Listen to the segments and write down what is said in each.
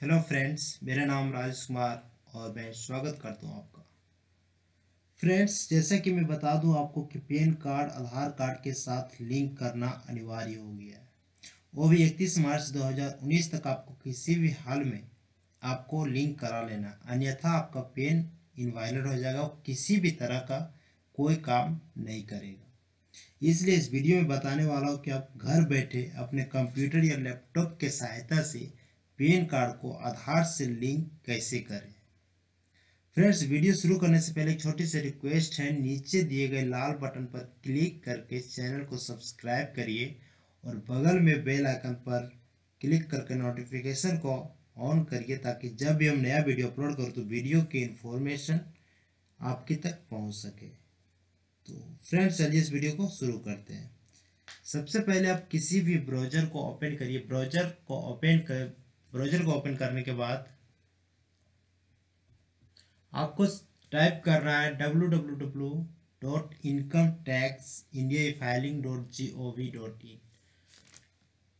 Hello friends, मेरा नाम राजेश कुमार और मैं स्वागत करता हूं आपका। फ्रेंड्स, जैसा कि मैं बता दूं आपको कि पैन कार्ड आधार कार्ड के साथ लिंक करना अनिवार्य हो गया है। वो भी 31 मार्च 2019 तक आपको किसी भी हाल में आपको लिंक करा लेना, अन्यथा आपका पैन इनवैलिड हो जाएगा, किसी भी तरह का कोई काम नहीं करेगा। इसलिए इस वीडियो में बताने वाला हूँ कि आप घर बैठे अपने कंप्यूटर या लैपटॉप के सहायता से पैन कार्ड को आधार से लिंक कैसे करें। फ्रेंड्स, वीडियो शुरू करने से पहले एक छोटी सी रिक्वेस्ट है, नीचे दिए गए लाल बटन पर क्लिक करके चैनल को सब्सक्राइब करिए और बगल में बेल आइकन पर क्लिक करके नोटिफिकेशन को ऑन करिए, ताकि जब भी हम नया वीडियो अपलोड करें तो वीडियो की इन्फॉर्मेशन आपके तक पहुँच सके। तो फ्रेंड्स, चलिए इस वीडियो को शुरू करते हैं। सबसे पहले आप किसी भी ब्राउज़र को ओपन करिए। ब्राउज़र को ओपन करने के बाद आपको टाइप करना है www.incometexindiafiling.gov.in।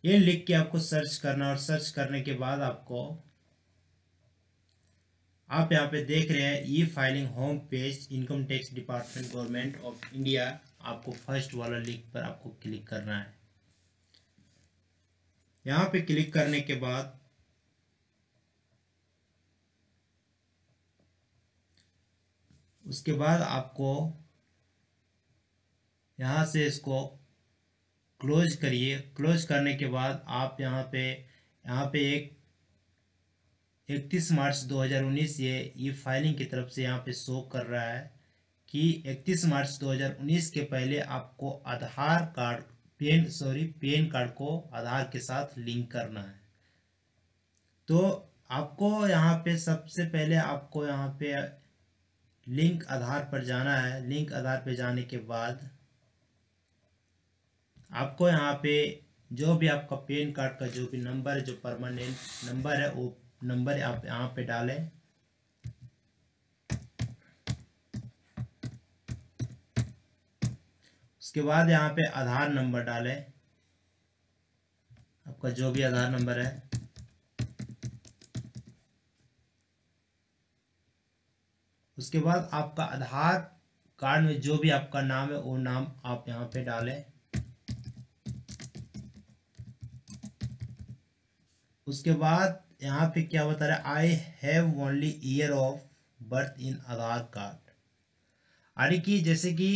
ये लिख के आपको सर्च करना, और सर्च करने के बाद आपको आप यहाँ पे देख रहे हैं e filing home page, income tax department government of India. आपको फर्स्ट वाला लिंक पर आपको क्लिक करना है। यहाँ पे क्लिक करने के बाद आपको यहाँ से इसको क्लोज करिए। क्लोज करने के बाद आप यहाँ पे एक 31 मार्च 2019 ये ई फाइलिंग की तरफ से यहाँ पे शो कर रहा है कि 31 मार्च 2019 के पहले आपको आधार कार्ड पैन कार्ड को आधार के साथ लिंक करना है। तो आपको यहाँ पे सबसे पहले लिंक आधार पर जाना है। लिंक आधार पर जाने के बाद आपको यहाँ पे जो भी आपका पैन कार्ड का जो भी नंबर है, जो परमानेंट नंबर है, वो नंबर आप यहाँ पे डालें। उसके बाद यहाँ पे आधार नंबर डालें, आपका जो भी आधार नंबर है। उसके बाद आपका आधार कार्ड में जो भी आपका नाम है, वो नाम आप यहाँ पे डालें। उसके बाद यहाँ पे क्या बता रहा है, I have only year of birth in Aadhaar card. यानी कि जैसे कि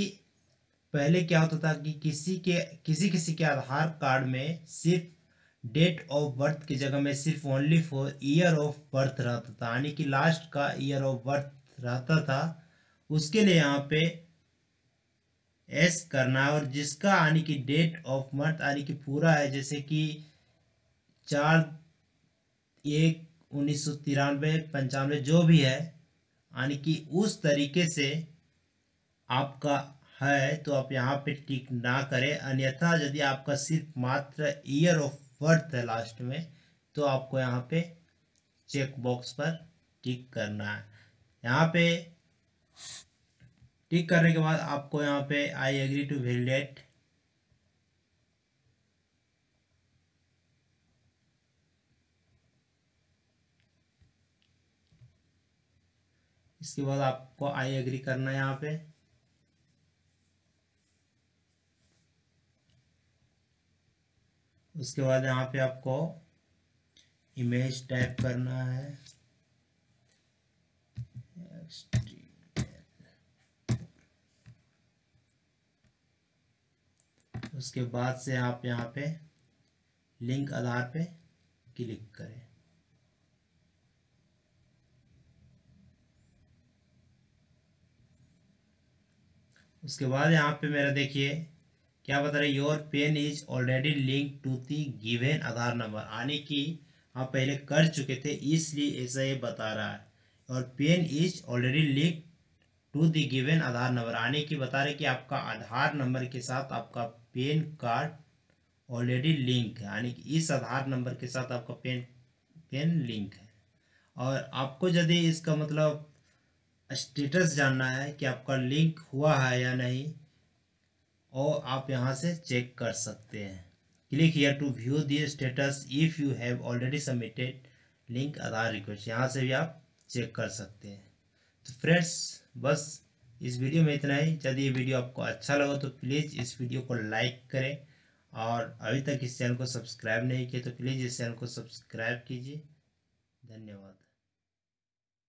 पहले क्या होता था कि किसी के आधार कार्ड में सिर्फ डेट ऑफ बर्थ की जगह में सिर्फ only for year of birth रहता था, यानी कि लास्ट का ईयर ऑफ बर्थ रहता था। उसके लिए यहाँ पे एस करना, और जिसका यानी कि डेट ऑफ बर्थ यानी कि पूरा है, जैसे कि 4/1/1993-95 जो भी है, यानी कि उस तरीके से आपका है तो आप यहाँ पे टिक ना करें, अन्यथा यदि आपका सिर्फ मात्र ईयर ऑफ बर्थ है लास्ट में तो आपको यहाँ पे चेक बॉक्स पर टिक करना है। यहाँ पे टिक करने के बाद आपको यहाँ पे आई एग्री टू वैलिडेट, इसके बाद आपको आई एग्री करना है यहाँ पे। उसके बाद यहाँ पे आपको इमेज टाइप करना है, उसके बाद से आप यहाँ पे लिंक आधार पे क्लिक करें। उसके बाद यहाँ पे मेरा देखिए क्या बता रहा है, your pan is already link to the given Aadhaar number, यानी कि आप पहले कर चुके थे इसलिए ऐसा ये बता रहा है। और pan is already link to the given Aadhaar number, यानी कि बता रहे कि आपका आधार नंबर के साथ आपका पैन कार्ड ऑलरेडी लिंक है, यानी कि इस आधार नंबर के साथ आपका पैन लिंक है। और आपको यदि इसका मतलब स्टेटस जानना है कि आपका लिंक हुआ है या नहीं, और आप यहां से चेक कर सकते हैं। Click here to view the status if you have already submitted link Aadhaar request, यहाँ से भी आप चेक कर सकते हैं। तो फ्रेंड्स बस इस वीडियो में इतना ही। यदि ये वीडियो आपको अच्छा लगा तो प्लीज़ इस वीडियो को लाइक करें, और अभी तक इस चैनल को सब्सक्राइब नहीं किया तो प्लीज़ इस चैनल को सब्सक्राइब कीजिए। धन्यवाद।